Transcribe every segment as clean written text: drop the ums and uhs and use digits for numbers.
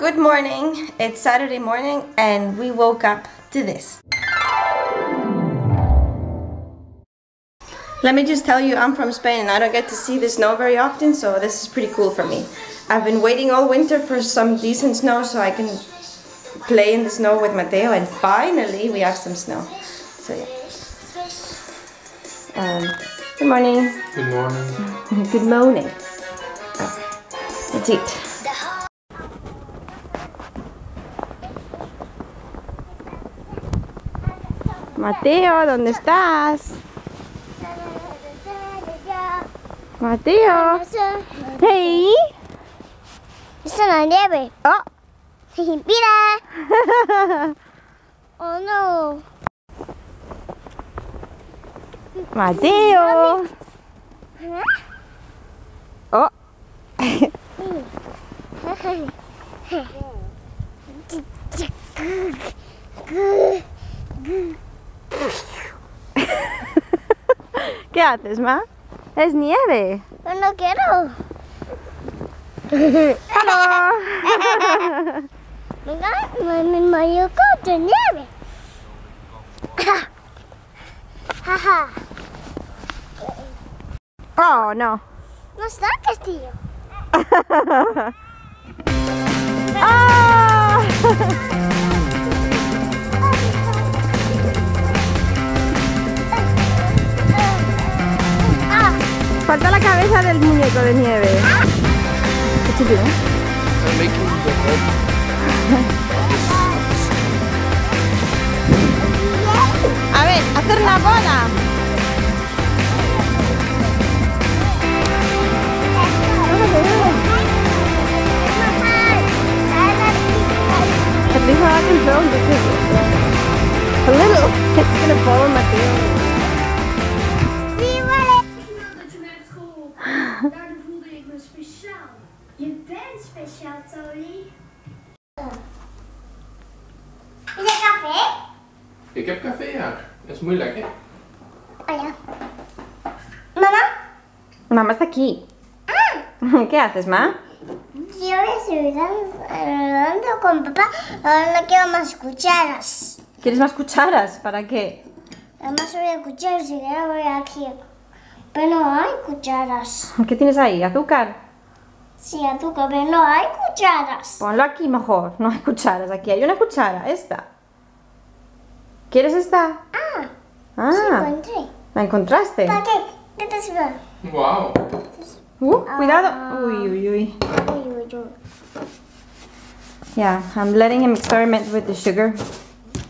Good morning, it's Saturday morning and we woke up to this. Let me just tell you, I'm from Spain and I don't get to see the snow very often, so this is pretty cool for me. I've been waiting all winter for some decent snow so I can play in the snow with Mateo, and finally we have some snow. So yeah. Good morning. Good morning. Good morning. Oh, let's eat. Mateo, ¿dónde estás? Mateo. Hey. Es una nieve. Oh. Mira. Oh no. Mateo. Oh. ¿Qué haces, ma? Es nieve. Yo no quiero. ¡Hola! Me llocó de nieve. Oh, no. No está el castillo. Oh! Falta la cabeza del muñeco de nieve. Qué chulo, ¿eh? A ver, hacer la bola. At least I can film this. A little. It's gonna fall on my face. Speciaal, Tony. Is er café? Ik heb café, ja. Dat is moeilijk, hè? Oh ja. Mama? Mama está aquí. Ah. ¿Qué haces, ma? Yo estoy hablando con papá. Ahora no quiero más cucharas. ¿Quieres más cucharas? ¿Para qué? Además voy a cucharas y ahora voy aquí. Pero no hay cucharas. ¿Qué tienes ahí? ¿Azúcar? Sí, azúcar, pero no hay cucharas. Ponlo aquí mejor, no hay cucharas. Aquí hay una cuchara, esta. ¿Quieres esta? Ah, sí, encontré. ¿La encontraste? ¿Para qué? ¿Qué te sirve? Wow. Cuidado. Uy, uy, uy. Yeah, I'm letting him experiment with the sugar,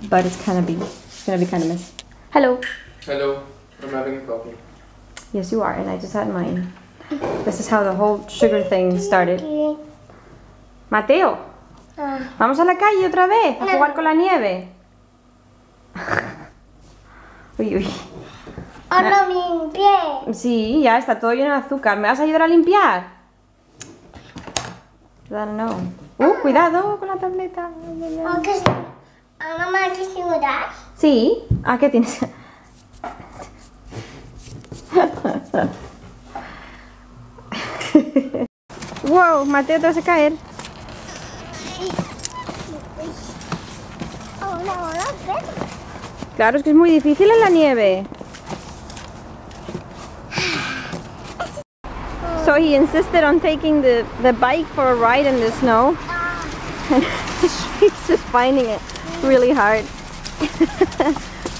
but it's gonna be kind of messy. Hello. Hello. I'm having a coffee. Yes, you are, and I just had mine. This is how the whole sugar thing started. Mateo, vamos a la calle otra vez a jugar con la nieve. Uy, uy. Ahora limpié. Sí, ya está todo lleno de azúcar. ¿Me vas a ayudar a limpiar? No. Cuidado con la tableta. ¿Mamá quieres ayudar? Sí. ¿A qué tienes? Wow, Mateo, te vas a caer. Claro, es que es muy difícil en la nieve. So he insisted on taking the bike for a ride in the snow. And he's just finding it really hard.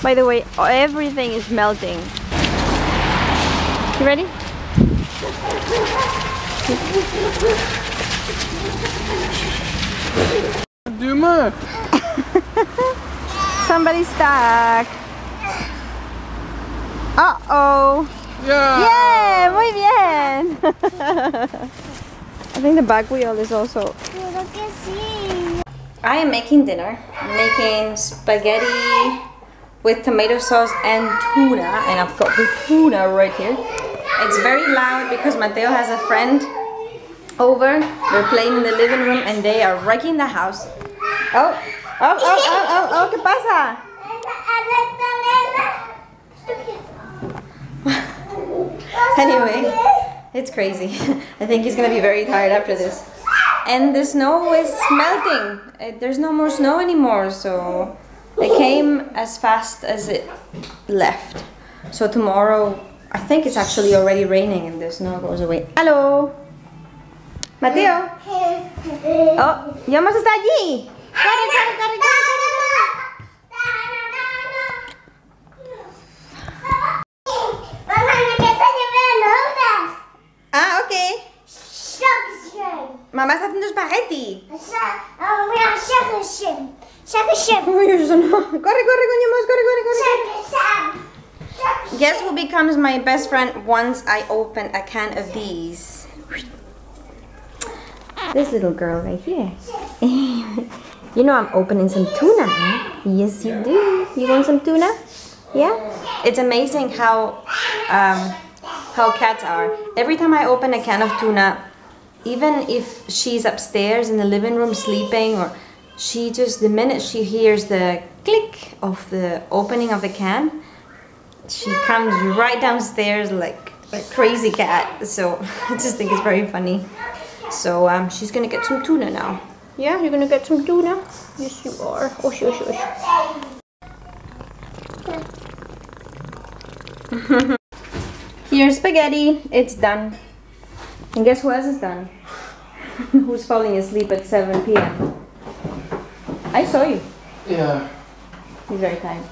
By the way, everything is melting. You ready? Doe Somebody's stuck. Uh-oh. Yeah. Yeah, muy bien. I think the back wheel is also... I am making dinner. I'm making spaghetti with tomato sauce and tuna. And I've got the tuna right here. It's very loud because Mateo has a friend over. They're playing in the living room and they are wrecking the house. Oh, ¿qué pasa? Anyway, it's crazy. I think he's gonna be very tired after this. and the snow is melting. There's no more snow anymore, so it came as fast as it left. So tomorrow, I think it's actually already raining and the snow goes away. Hello! Mateo! Oh, Yomas está allí! ¡Corre, corre, corre, corre! Mamá, empieza a llover, ¿no? Ah, ok. Mamá está haciendo espagueti. Corre, corre, con Yomas, corre, corre, corre. Guess who becomes my best friend once I open a can of these? This little girl right here. You know I'm opening some tuna, right? Yes, you do. You want some tuna? Yeah? It's amazing how cats are. Every time I open a can of tuna, even if she's upstairs in the living room sleeping, or she just, the minute she hears the click of the opening of the can, she comes right downstairs like a crazy cat. So I just think it's very funny. So she's gonna get some tuna now. Yeah, you're gonna get some tuna? Yes, you are. Oh, shush, shush. Here's spaghetti. It's done. And guess who else is done? Who's falling asleep at 7 p.m.? I saw you. Yeah. He's very tired.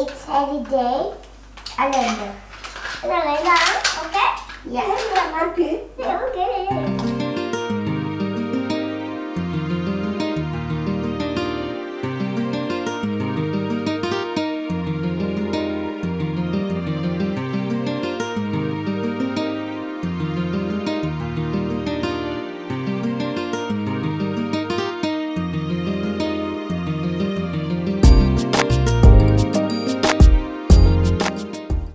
It's every day. Alenda. Okay? Yeah. Okay.